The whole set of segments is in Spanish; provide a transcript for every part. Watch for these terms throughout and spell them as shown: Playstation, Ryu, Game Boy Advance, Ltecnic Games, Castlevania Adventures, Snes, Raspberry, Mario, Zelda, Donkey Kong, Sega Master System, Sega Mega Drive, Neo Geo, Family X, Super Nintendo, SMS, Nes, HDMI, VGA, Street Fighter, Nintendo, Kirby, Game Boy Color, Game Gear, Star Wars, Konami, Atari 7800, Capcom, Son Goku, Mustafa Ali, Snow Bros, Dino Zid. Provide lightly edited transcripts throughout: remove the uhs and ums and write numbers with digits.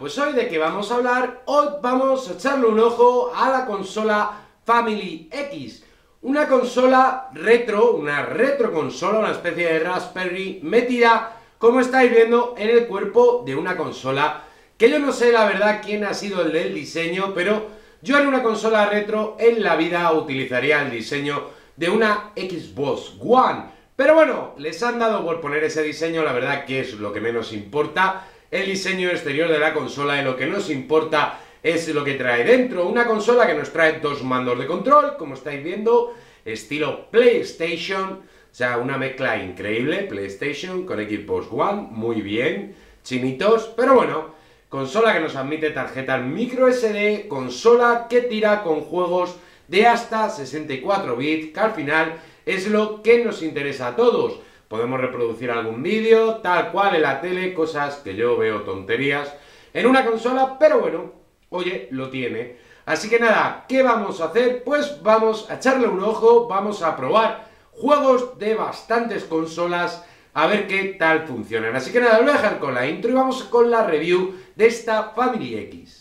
pues hoy de qué vamos a hablar. Hoy vamos a echarle un ojo a la consola Family X, una consola retro, una retroconsola, una especie de Raspberry metida, como estáis viendo, en el cuerpo de una consola, que yo no sé la verdad quién ha sido el del diseño, pero yo en una consola retro en la vida utilizaría el diseño de una Xbox One. Pero bueno, les han dado por poner ese diseño, la verdad que es lo que menos importa, el diseño exterior de la consola, y lo que nos importa es lo que trae dentro. Una consola que nos trae dos mandos de control, como estáis viendo, estilo PlayStation, o sea, una mezcla increíble, PlayStation con Xbox One, muy bien, chinitos, pero bueno, consola que nos admite tarjetas micro SD, consola que tira con juegos de hasta 64 bits, que al final es lo que nos interesa a todos. Podemos reproducir algún vídeo, tal cual en la tele, cosas que yo veo tonterías en una consola, pero bueno, oye, lo tiene. Así que nada, ¿qué vamos a hacer? Pues vamos a echarle un ojo, vamos a probar juegos de bastantes consolas, a ver qué tal funcionan. Así que nada, lo voy a dejar con la intro y vamos con la review de esta Family X.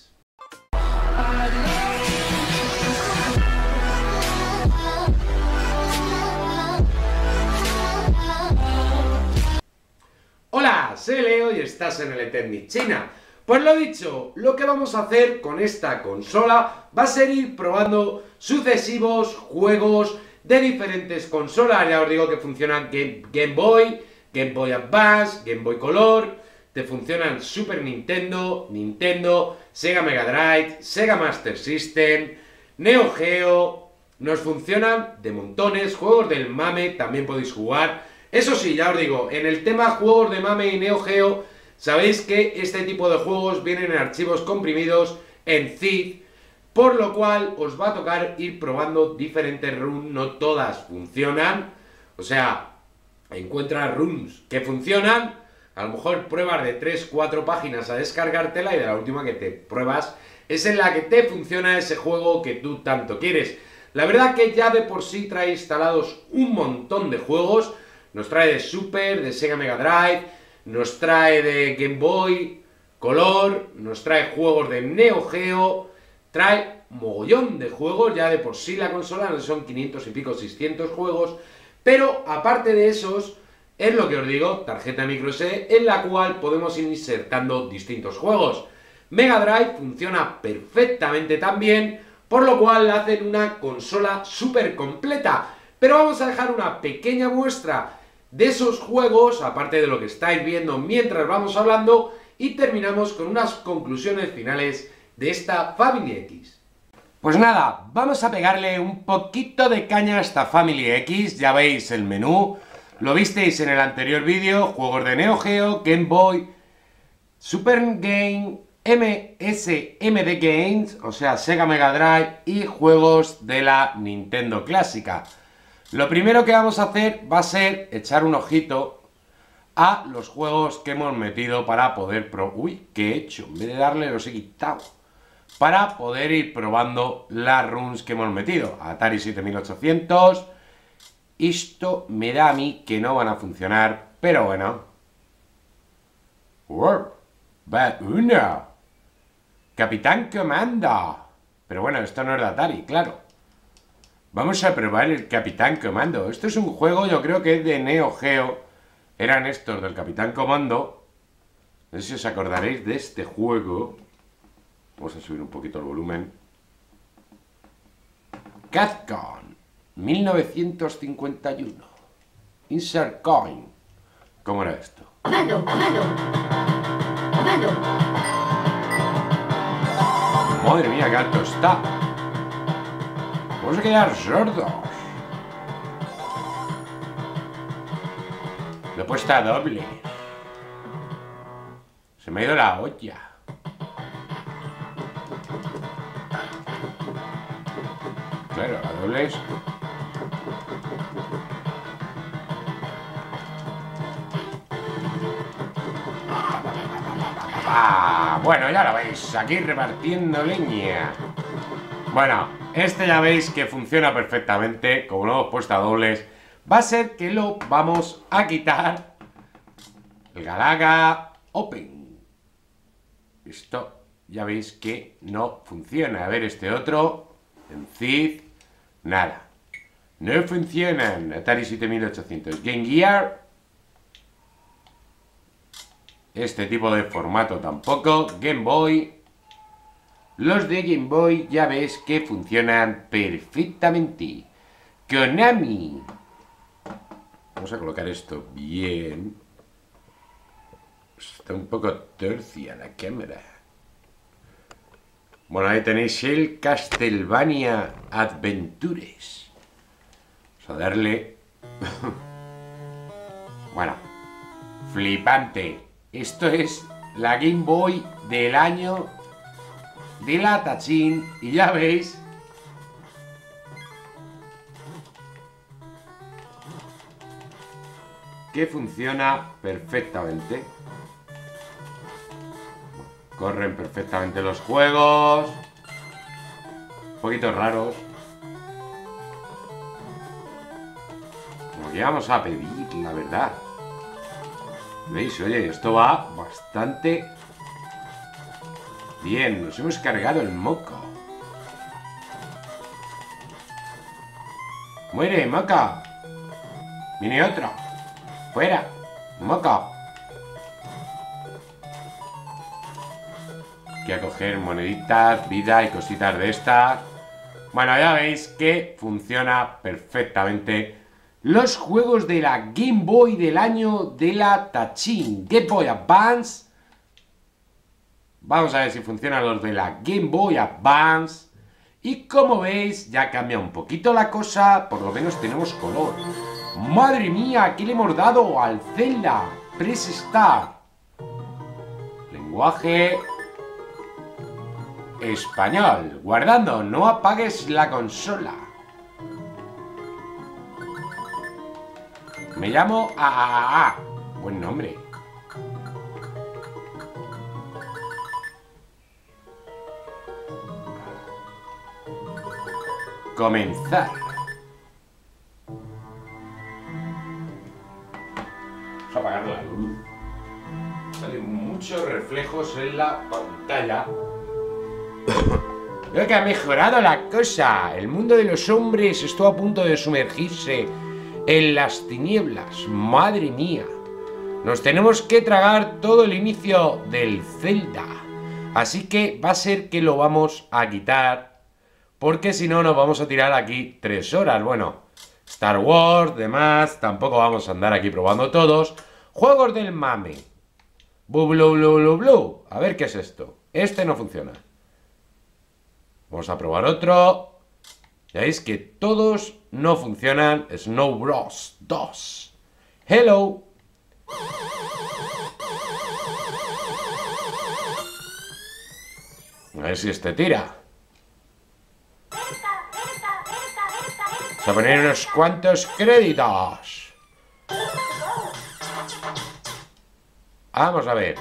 Hola, soy Leo y estás en Ltecnic China. Pues lo dicho, lo que vamos a hacer con esta consola va a ser ir probando sucesivos juegos de diferentes consolas. Ya os digo que funcionan Game Boy, Game Boy Advance, Game Boy Color, te funcionan Super Nintendo, Nintendo, Sega Mega Drive, Sega Master System, Neo Geo, nos funcionan de montones, juegos del MAME también podéis jugar. Eso sí, ya os digo, en el tema juegos de MAME y Neo Geo, sabéis que este tipo de juegos vienen en archivos comprimidos, en zip, por lo cual os va a tocar ir probando diferentes runs, no todas funcionan, o sea, encuentras runs que funcionan, a lo mejor pruebas de 3-4 páginas a descargártela y de la última que te pruebas es en la que te funciona ese juego que tú tanto quieres. La verdad que ya de por sí trae instalados un montón de juegos. Nos trae de Super, de Sega Mega Drive, nos trae de Game Boy Color, nos trae juegos de Neo Geo, trae mogollón de juegos, ya de por sí la consola, no son 500 y pico, 600 juegos, pero aparte de esos, es lo que os digo, tarjeta micro SD, en la cual podemos ir insertando distintos juegos. Mega Drive funciona perfectamente también, por lo cual la hacen una consola súper completa. Pero vamos a dejar una pequeña muestra de esos juegos, aparte de lo que estáis viendo mientras vamos hablando, y terminamos con unas conclusiones finales de esta Family X. Pues nada, vamos a pegarle un poquito de caña a esta Family X, ya veis el menú, lo visteis en el anterior vídeo, juegos de Neo Geo, Game Boy, Super Game, MSMD Games, o sea, Sega Mega Drive, y juegos de la Nintendo clásica. Lo primero que vamos a hacer va a ser echar un ojito a los juegos que hemos metido para poder uy, ¿qué he hecho? En vez de darle los he quitado. Para poder ir probando las runs que hemos metido. Atari 7800. Esto me da a mí que no van a funcionar, pero bueno. Va una. Capitán Comando. Pero bueno, esto no es de Atari, claro. Vamos a probar el Capitán Comando. Esto es un juego, yo creo que es de Neo Geo. Eran estos del Capitán Comando. No sé si os acordaréis de este juego. Vamos a subir un poquito el volumen. Capcom 1951. Insert Coin. ¿Cómo era esto? Comando, comando. Comando. Madre mía, qué alto está. Vamos a quedar sordos. Lo he puesto a doble. Se me ha ido la olla. Claro, a dobles. Ah, bueno, ya lo veis. Aquí repartiendo leña. Bueno. Este ya veis que funciona perfectamente, como lo hemos puesto a dobles, va a ser que lo vamos a quitar. El Galaga Open. Listo. Ya veis que no funciona. A ver este otro. En Zid. Nada. No funcionan. Atari 7800. Game Gear. Este tipo de formato tampoco. Game Boy. Los de Game Boy ya ves que funcionan perfectamente. Konami. Vamos a colocar esto bien. Está un poco tercia la cámara. Bueno, ahí tenéis el Castlevania Adventures. Vamos a darle... Bueno, flipante. Esto es la Game Boy del año de la Tachín. Y ya veis... que funciona perfectamente. Corren perfectamente los juegos. Un poquito raros. Como que vamos a pedir, la verdad. ¿Veis? Oye, esto va bastante bien. Nos hemos cargado el moco. ¡Muere, moca! Viene otro. ¡Fuera! ¡Moca! Hay que coger moneditas, vida y cositas de estas. Bueno, ya veis que funciona perfectamente los juegos de la Game Boy del año de la Tachín. Game Boy Advance. Vamos a ver si funcionan los de la Game Boy Advance. Y como veis, ya cambia un poquito la cosa. Por lo menos tenemos color. ¡Madre mía! ¿Qué le hemos dado al Zelda? Press Start. Lenguaje... español. Guardando. No apagues la consola. Me llamo... Buen nombre. Comenzar. Vamos a apagar la luz. Salen muchos reflejos en la pantalla. Creo que ha mejorado la cosa. El mundo de los hombres estuvo a punto de sumergirse en las tinieblas. Madre mía. Nos tenemos que tragar todo el inicio del Zelda. Así que va a ser que lo vamos a quitar, porque si no nos vamos a tirar aquí 3 horas. Bueno, Star Wars, demás. Tampoco vamos a andar aquí probando todos. Juegos del MAME. A ver qué es esto. Este no funciona. Vamos a probar otro. Ya veis que todos no funcionan. Snow Bros 2. Hello. A ver si este tira. Vamos a poner unos cuantos créditos. Vamos a ver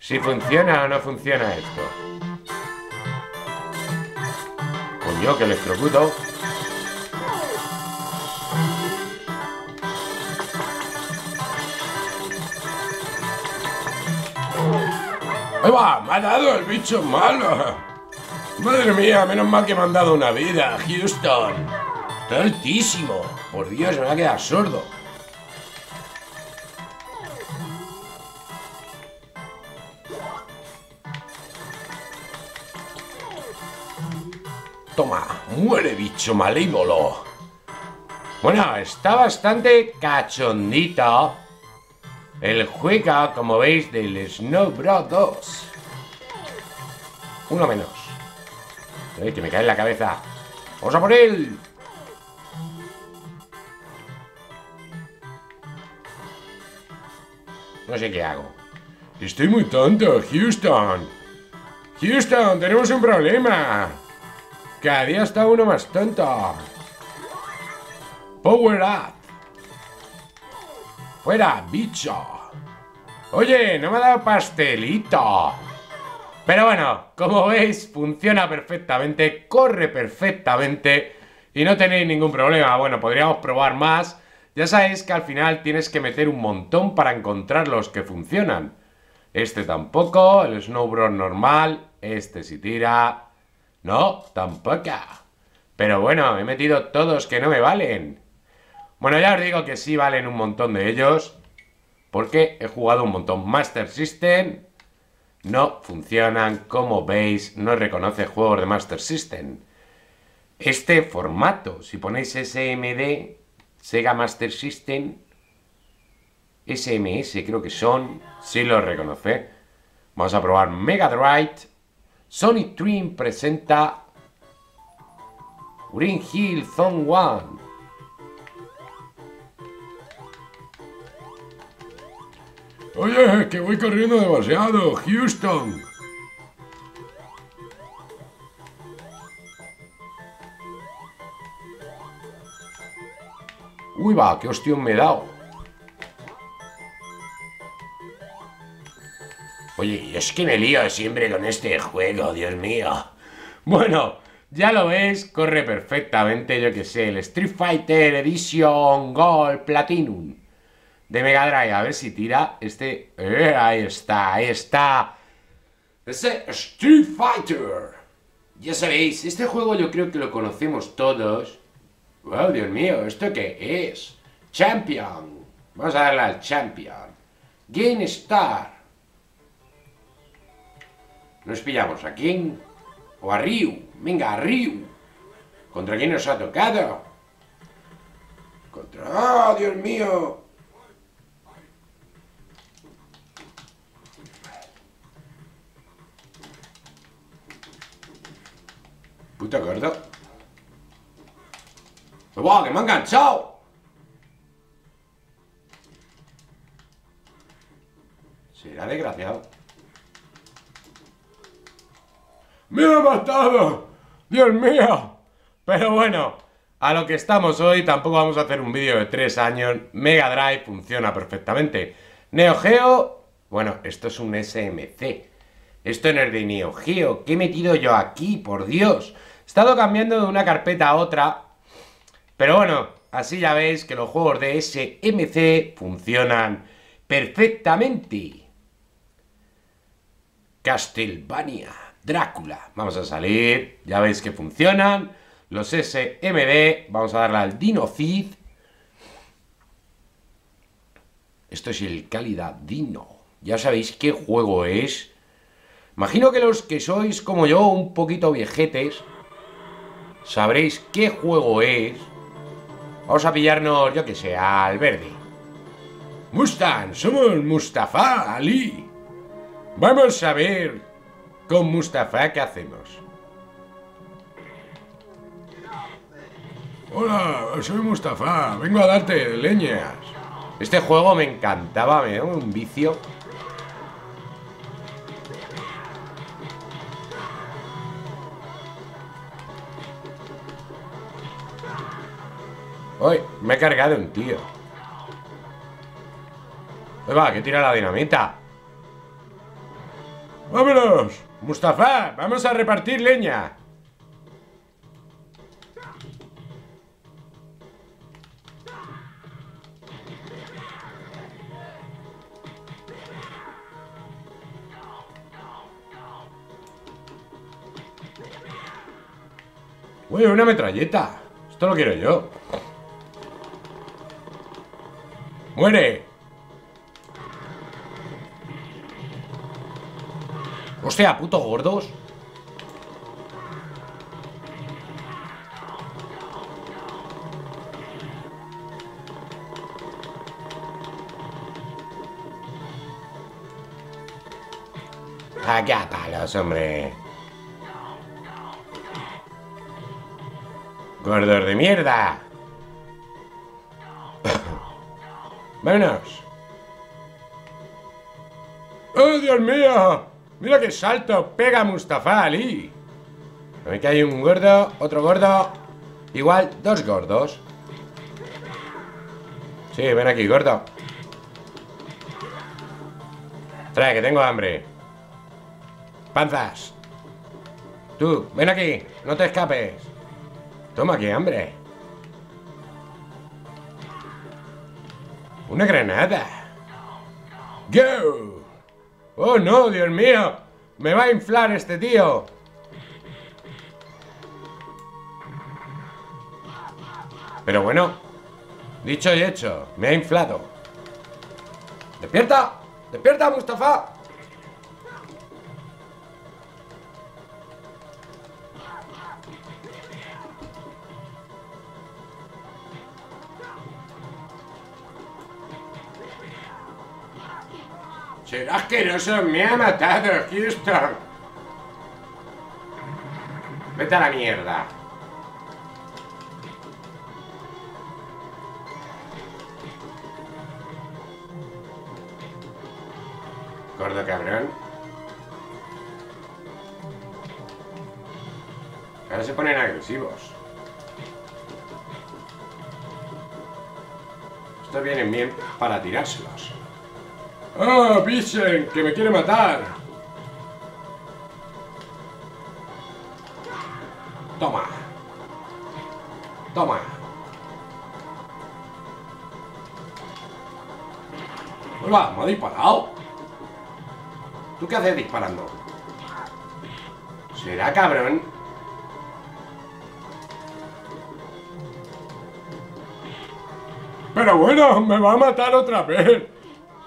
si funciona o no funciona esto. Coño, que electrocuto. ¡Ahí va! ¡Me ha dado el bicho malo! ¡Madre mía! Menos mal que me han dado una vida, Houston. ¡Está altísimo! Por Dios, me ha quedado sordo. Toma, muere bicho malévolo. Bueno, está bastante cachondito el juego, como veis, del Snow Bros 2. Uno menos. Ay, que me cae en la cabeza. ¡Vamos a por él! No sé qué hago. Estoy muy tonto, Houston. Houston, tenemos un problema. Cada día está uno más tonto. Power up. Fuera, bicho. Oye, no me ha dado pastelito. Pero bueno, como veis, funciona perfectamente, corre perfectamente y no tenéis ningún problema. Bueno, podríamos probar más. Ya sabéis que al final tienes que meter un montón para encontrar los que funcionan. Este tampoco, el Snow Bros normal, este sí tira... No, tampoco. Pero bueno, he metido todos que no me valen. Bueno, ya os digo que sí valen un montón de ellos, porque he jugado un montón. Master System no funcionan, como veis, no reconoce juegos de Master System. Este formato, si ponéis SMD, Sega Master System, SMS creo que son, sí lo reconoce. Vamos a probar Mega Drive. Sonic Dream presenta Green Hill Zone 1. Oye, que voy corriendo demasiado, Houston. Uy va, qué hostión me he dado. Oye, es que me lío siempre con este juego, Dios mío. Bueno, ya lo ves, corre perfectamente, yo que sé, el Street Fighter Edition Gold Platinum de Mega Drive, a ver si tira este... ahí está, ahí está. Ese Street Fighter. Ya sabéis, este juego yo creo que lo conocemos todos. Wow, Dios mío, ¿esto qué es? Champion. Vamos a darle al Champion. Game Star. Nos pillamos a King o a Ryu. Venga, a Ryu. ¿Contra quién nos ha tocado? Contra... ¡Ah, Dios mío! Puto gordo. ¡Wow, que me ha enganchado! Será desgraciado. ¡Me ha matado! ¡Dios mío! Pero bueno, a lo que estamos hoy, tampoco vamos a hacer un vídeo de 3 años. Mega Drive funciona perfectamente. Neo Geo... Bueno, esto es un SMC. Esto no es de Neo Geo. ¿Qué he metido yo aquí? Por Dios. He estado cambiando de una carpeta a otra. Pero bueno, así ya veis que los juegos de SMC funcionan perfectamente. Castlevania, Drácula. Vamos a salir. Ya veis que funcionan. Los SMD. Vamos a darle al Dino Zid. Esto es el calidad Dino. Ya sabéis qué juego es. Imagino que los que sois como yo, un poquito viejetes, sabréis qué juego es. Vamos a pillarnos, yo que sé, al verde. Mustang, somos Mustafa Ali. Vamos a ver con Mustafa qué hacemos. Hola, soy Mustafa, vengo a darte leñas. Este juego me encantaba, me daba un vicio. Uy, me he cargado un tío. Va, que tira la dinamita. ¡Vámonos! Mustafa, vamos a repartir leña. Uy, una metralleta. Esto lo quiero yo. ¡Muere! ¡Hostia, putos gordos! ¡Acá palos, hombre! ¡Gordos de mierda! ¡Vámonos! ¡Oh, Dios mío! ¡Mira que salto! ¡Pega Mustafa Ali! Aquí hay un gordo, otro gordo. Igual, dos gordos. Sí, ven aquí, gordo. Trae, que tengo hambre. Panzas. Tú, ven aquí, no te escapes. Toma, que hambre. ¡Una granada! ¡Go! ¡Oh no, Dios mío! ¡Me va a inflar este tío! Pero bueno, dicho y hecho, me ha inflado. ¡Despierta! ¡Despierta, Mustafa! ¡Será asqueroso! ¡Me ha matado, Houston! ¡Vete a la mierda! Gordo cabrón. Ahora se ponen agresivos. Estos vienen bien para tirárselos. ¡Oh, Vision! ¡Que me quiere matar! Toma. Toma. ¡Hola! ¡Me ha disparado! ¿Tú qué haces disparando? ¿Será cabrón? ¡Pero bueno! ¡Me va a matar otra vez!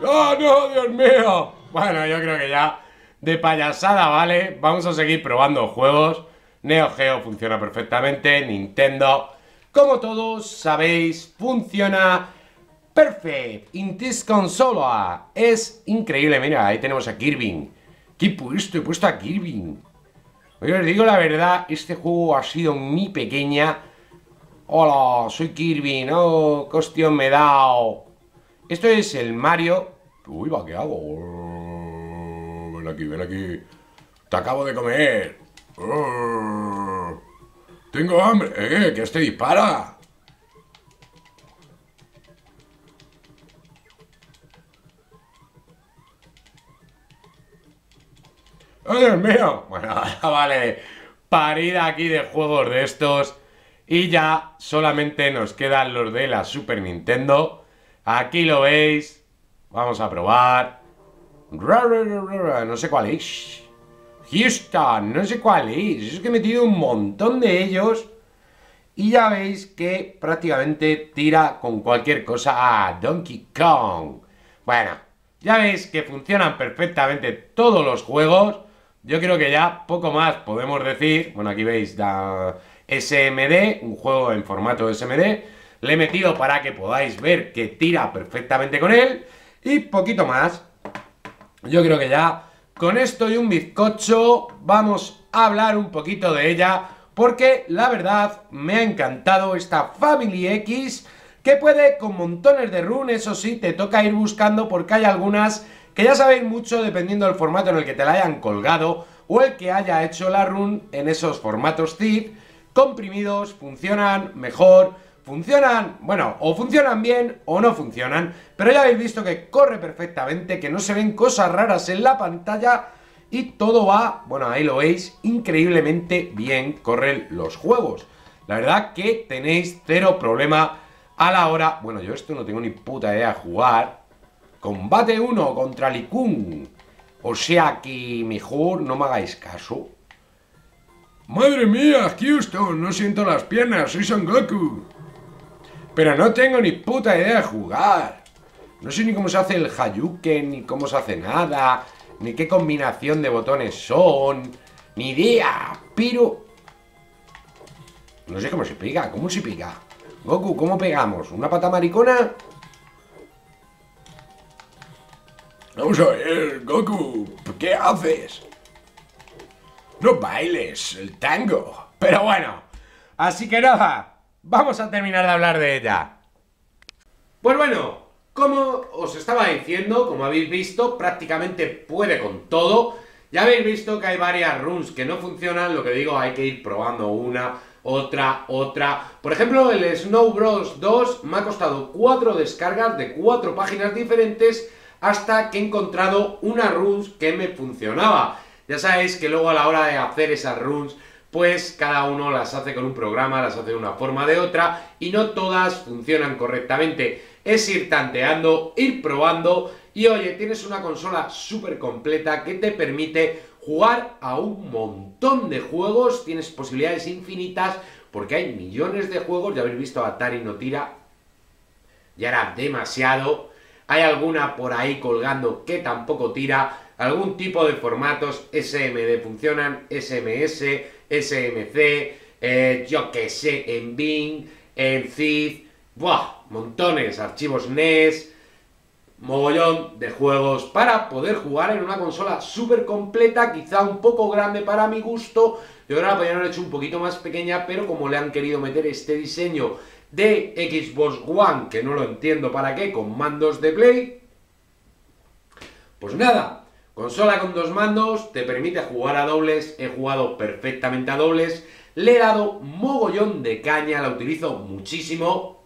¡Oh, no! ¡Dios mío! Bueno, yo creo que ya de payasada, ¿vale? Vamos a seguir probando juegos. Neo Geo funciona perfectamente. Nintendo, como todos sabéis, funciona perfect in this console. Es increíble. Mira, ahí tenemos a Kirby. ¿Qué he puesto? He puesto a Kirby. Oye, os digo la verdad, este juego ha sido mi pequeña... Hola, soy Kirby. No, qué hostión me he dado. Esto es el Mario. Uy, va, ¿qué hago? Oh, ven aquí, ven aquí. Te acabo de comer. Oh, tengo hambre. Que este dispara. ¡Oh, Dios mío! Bueno, vale. Parida aquí de juegos de estos. Y ya solamente nos quedan los de la Super Nintendo. Aquí lo veis. Vamos a probar. No sé cuál es. Houston, no sé cuál es. Es que he metido un montón de ellos. Y ya veis que prácticamente tira con cualquier cosa. A Donkey Kong. Bueno, ya veis que funcionan perfectamente todos los juegos. Yo creo que ya poco más podemos decir. Bueno, aquí veis la SMD. Un juego en formato SMD. Le he metido para que podáis ver que tira perfectamente con él. Y poquito más. Yo creo que ya con esto y un bizcocho vamos a hablar un poquito de ella, porque la verdad me ha encantado esta Family X, que puede con montones de runes. Eso sí, te toca ir buscando, porque hay algunas que ya sabéis mucho dependiendo del formato en el que te la hayan colgado o el que haya hecho la run en esos formatos zip. Comprimidos funcionan mejor. Funcionan, bueno, o funcionan bien o no funcionan, pero ya habéis visto que corre perfectamente, que no se ven cosas raras en la pantalla y todo va, bueno, ahí lo veis, increíblemente bien corren los juegos. La verdad que tenéis cero problema a la hora, bueno, yo esto no tengo ni puta idea de jugar. Combate 1 contra Likun, o sea que mejor no me hagáis caso. Madre mía, Houston, no siento las piernas, soy Son Goku. Pero no tengo ni puta idea de jugar. No sé ni cómo se hace el Hayuken, ni cómo se hace nada, ni qué combinación de botones son, ni idea, pero... No sé cómo se pega, ¿cómo se pega? Goku, ¿cómo pegamos? ¿Una pata maricona? Vamos a ver, Goku, ¿qué haces? No bailes, el tango. Pero bueno, así que nada... Vamos a terminar de hablar de ella. Pues bueno, como os estaba diciendo, como habéis visto, prácticamente puede con todo. Ya habéis visto que hay varias runs que no funcionan. Lo que digo, hay que ir probando una, otra, otra. Por ejemplo, el Snow Bros 2 me ha costado 4 descargas de 4 páginas diferentes hasta que he encontrado una runs que me funcionaba. Ya sabéis que luego a la hora de hacer esas runs, pues cada uno las hace con un programa, las hace de una forma o de otra, y no todas funcionan correctamente. es ir tanteando, ir probando y oye, tienes una consola súper completa que te permite jugar a un montón de juegos, tienes posibilidades infinitas porque hay millones de juegos, ya habéis visto Atari no tira, ya era demasiado, hay alguna por ahí colgando que tampoco tira, algún tipo de formatos, SMD funcionan, SMS, SMC, yo que sé, en Bing, en Zid, ¡buah! Montones, archivos Nes, mogollón de juegos para poder jugar en una consola súper completa, quizá un poco grande para mi gusto, yo creo que la podrían haber hecho un poquito más pequeña, pero como le han querido meter este diseño de Xbox One, que no lo entiendo para qué, con mandos de Play, pues nada, consola con dos mandos, te permite jugar a dobles, he jugado perfectamente a dobles, le he dado mogollón de caña, la utilizo muchísimo.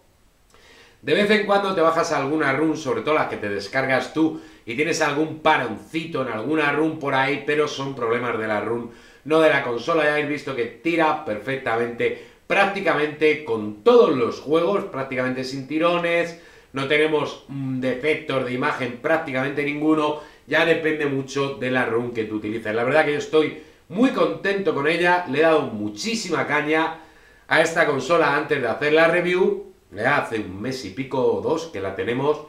De vez en cuando te bajas a alguna run, sobre todo las que te descargas tú y tienes algún paroncito en alguna run por ahí, pero son problemas de la run, no de la consola. Ya habéis visto que tira perfectamente, prácticamente con todos los juegos, prácticamente sin tirones, no tenemos defectos de imagen prácticamente ninguno, ya depende mucho de la run que tú utilices. La verdad que yo estoy muy contento con ella, le he dado muchísima caña a esta consola antes de hacer la review. Hace un mes y pico o dos que la tenemos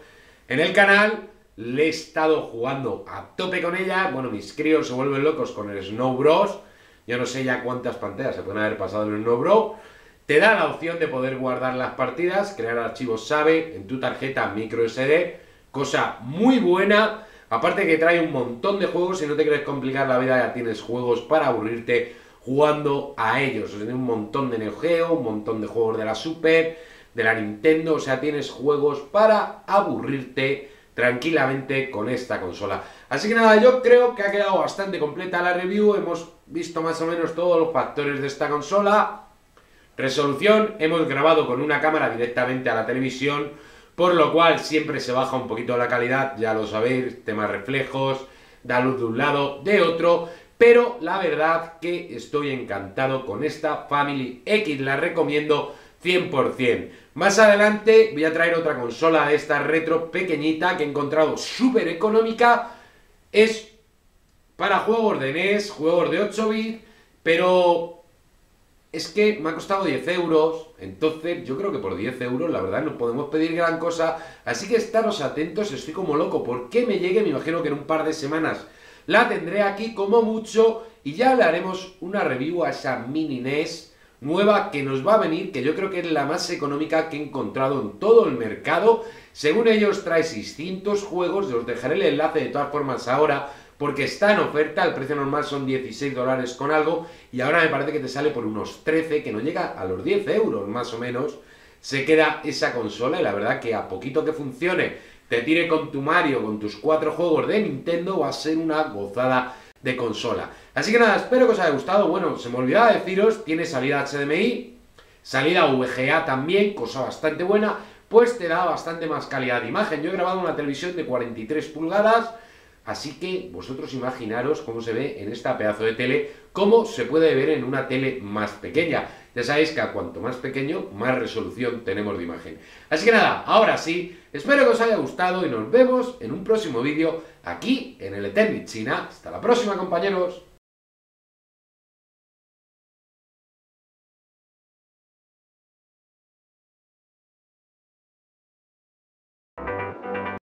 en el canal, le he estado jugando a tope con ella. Bueno, mis críos se vuelven locos con el Snow Bros, yo no sé ya cuántas pantallas se pueden haber pasado en el Snow Bros. Te da la opción de poder guardar las partidas, crear archivos SAVE en tu tarjeta micro SD, cosa muy buena, aparte que trae un montón de juegos, si no te quieres complicar la vida ya tienes juegos para aburrirte jugando a ellos, o sea, un montón de Neo Geo, un montón de juegos de la Super, de la Nintendo, o sea, tienes juegos para aburrirte tranquilamente con esta consola. Así que nada, yo creo que ha quedado bastante completa la review, hemos visto más o menos todos los factores de esta consola. Resolución, hemos grabado con una cámara directamente a la televisión, por lo cual siempre se baja un poquito la calidad, ya lo sabéis, temas reflejos, da luz de un lado, de otro, pero la verdad que estoy encantado con esta Family X, la recomiendo 100%. Más adelante voy a traer otra consola de esta retro pequeñita que he encontrado súper económica. Es para juegos de NES, juegos de 8 bits, pero es que me ha costado 10 euros. Entonces yo creo que por 10 euros la verdad no podemos pedir gran cosa. Así que estaros atentos, estoy como loco. ¿Por qué me llegue? Me imagino que en un par de semanas la tendré aquí como mucho y ya le haremos una review a esa mini NES nueva que nos va a venir, que yo creo que es la más económica que he encontrado en todo el mercado. Según ellos trae 600 juegos, os dejaré el enlace de todas formas ahora, porque está en oferta, el precio normal son 16 dólares con algo, y ahora me parece que te sale por unos 13, que no llega a los 10 euros más o menos, se queda esa consola, y la verdad que a poquito que funcione, te tire con tu Mario, con tus 4 juegos de Nintendo, va a ser una gozada de consola. Así que nada, espero que os haya gustado. Bueno, se me olvidaba deciros, tiene salida HDMI, salida VGA también, cosa bastante buena, pues te da bastante más calidad de imagen. Yo he grabado una televisión de 43 pulgadas, así que vosotros imaginaros cómo se ve en esta pedazo de tele, cómo se puede ver en una tele más pequeña. Ya sabéis que a cuanto más pequeño, más resolución tenemos de imagen. Así que nada, ahora sí, espero que os haya gustado y nos vemos en un próximo vídeo aquí en el Ltecnic China. Hasta la próxima, compañeros.